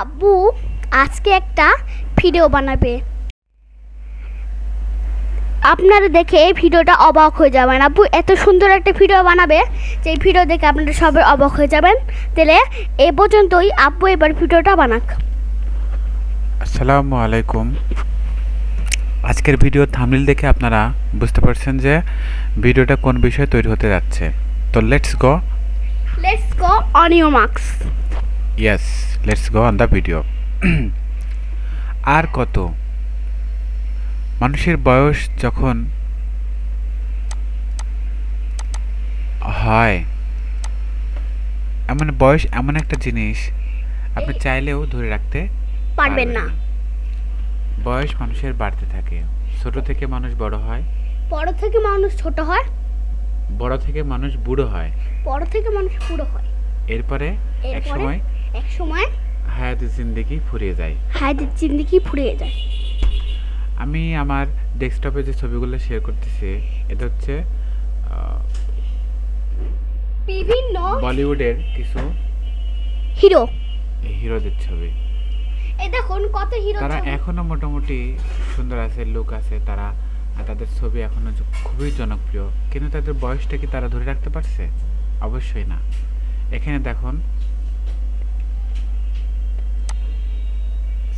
আব্বু আজকে একটা ভিডিও বানাবে, আপনারা দেখে এই ভিডিওটা অবাক হয়ে যাবেন। আব্বু এত সুন্দর একটা ভিডিও বানাবে যে ভিডিও দেখে আপনারা সবাই অবাক হয়ে যাবেন। তাহলে এ পর্যন্তই, আব্বু এবার ভিডিওটা বানাক। আসসালামু আলাইকুম। আজকের ভিডিও থাম্বনেল দেখে আপনারা বুঝতে পারছেন যে ভিডিওটা কোন বিষয়ে তৈরি হতে যাচ্ছে। তো let's go on your marks. Yes, let's go on the video. আর কত? মানুষের বয়স যখন হয়, এমন বয়স এমন একটা জিনিস আপনি চাইলেও ধরে রাখতে পারবেন না। বয়স মানুষের বাড়তে থাকে, ছোট থেকে মানুষ বড় হয়, বড় থেকে মানুষ ছোট হয়, বড় থেকে মানুষ বুড়ো হয়, বড় থেকে মানুষ বুড়ো হয়, এরপরে এক সময় হায়াতে জিন্দেগি ফুরিয়ে যায়, হায়াতে জিন্দেগি ফুরিয়ে যায়। আমি আমার ডেস্কটপে যে ছবিগুলো শেয়ার করতেছি, এটা হচ্ছে বিভিন্ন বলিউডের কিছু হিরোদের ছবি। এই দেখুন কত হিরো, তারা এখনো মোটামুটি সুন্দর আছে, লুক আছে, তারা তাদের ছবি এখনো খুবই জনপ্রিয়, কিন্তু তাদের বয়সটা কি তারা ধরে রাখতে পারছে? অবশ্যই না। এখানে দেখুন,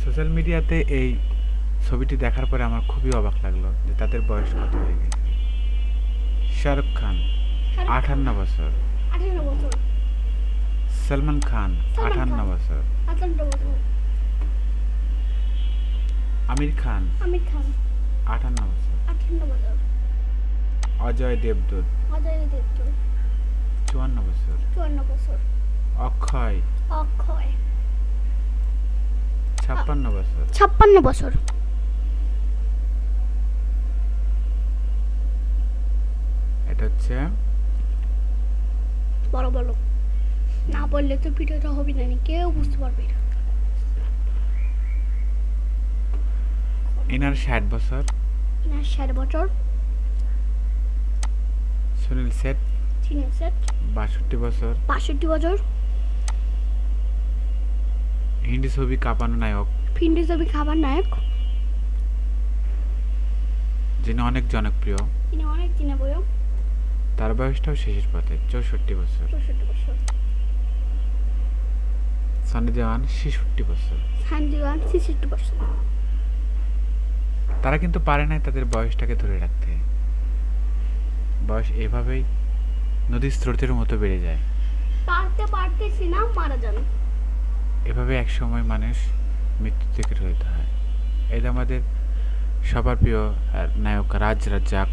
সোশ্যাল মিডিয়াতে এই ছবিটি দেখার পরে আমার খুবই অবাক লাগলো যে তাদের বয়স কত হয়ে গেছে। শাহরুখ খান 58 বছর, সলমান খান 58 বছর, আমির খান 58 বছর, অজয় দেবদূত 54 বছর, অক্ষয় 56 বছর, এটা হচ্ছে বড় বড় না বললে তো ভিডিওটা হবে না, কেউ বুঝতে পারবে না। ইনার 60 বছর, ইনার 60 বছর, সুনীল শেঠ 62 বছর, 62 বছর, হিন্দি ছবি কাঁপানো নায়ক যিনি অনেক জনপ্রিয়, তার বয়সটাও শেষের পথে, 64 বছর, সানি দেওয়ান 66 বছর, তারা কিন্তু পারে নাই তাদের বয়সটাকে ধরে রাখতে। বয়স এভাবেই নদীর স্রোতের মতো বেড়ে যায়, এভাবে এক সময় মানুষ মৃত্যু থেকে রহিত হয়। এটা আমাদের সবার প্রিয় নায়ক রাজ রাজ্জাক,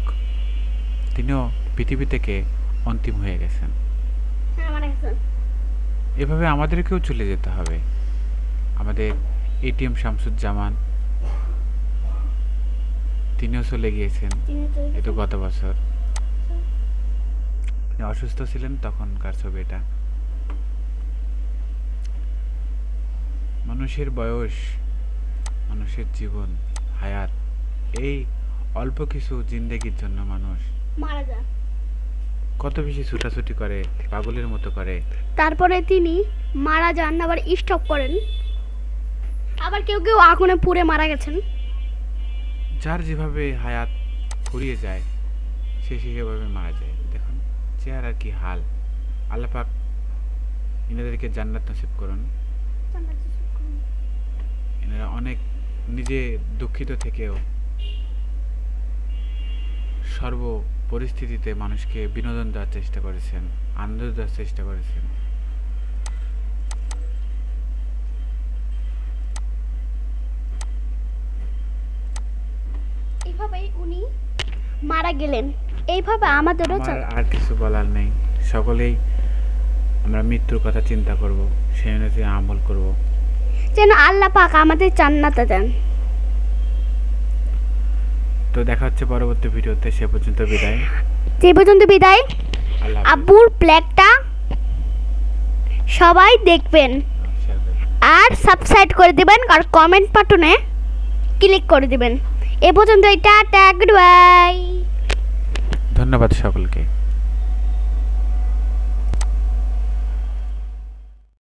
তিনিও পৃথিবী থেকে অন্তিম হয়ে গেছেন। এভাবে আমাদেরকেও চলে যেতে হবে। আমাদের এটিএম শামসুজ্জামান তিনিও চলে গিয়েছেন, এতো গত বছর অসুস্থ ছিলেন, তখনকার ছবি এটা। মানুষের বয়স, মানুষের জীবন, হায়াত, এই অল্প কিছু জিন্দেগির জন্য মানুষ মারা যায়, কত বেশি ছুটাছুটি করে, পাগলের মতো করে, তারপরে তিনি মারা যান, আবার স্টপ করেন, আবার কেউ কেউ আগুনে পুড়ে মারা গেছেন। যার যেভাবে হায়াত ফুরিয়ে যায় সে সেভাবে মারা যায়। দেখুন চেহারা কি হাল। আল্লাহ পাক ইনাদেরকে জান্নাত নসিব করুন। এনারা অনেক নিজে দুঃখিত থেকেও সর্ব পরিস্থিতিতে মানুষকে বিনোদন দেওয়ার চেষ্টা করেছেন, আনন্দ দেওয়ার চেষ্টা করেছেন। এইভাবেই উনি মারা গেলেন, এইভাবে আমাদেরও আর কিছু বলার নেই। সকলেই আমরা মৃত্যুর কথা চিন্তা করব, সেই অনুযায়ী আমল করব, যেন আল্লাহ পাক আমাদের জান্নাতে দেন। তো দেখা হচ্ছে পরবর্তী ভিডিওতে, সে পর্যন্ত বিদায়, আব্বুর ব্লগটা সবাই দেখবেন আর সাবস্ক্রাইব করে দিবেন আর কমেন্ট বাটনে ক্লিক করে দিবেন। এ পর্যন্ত, টাটা, গুড বাই, ধন্যবাদ সকলকে।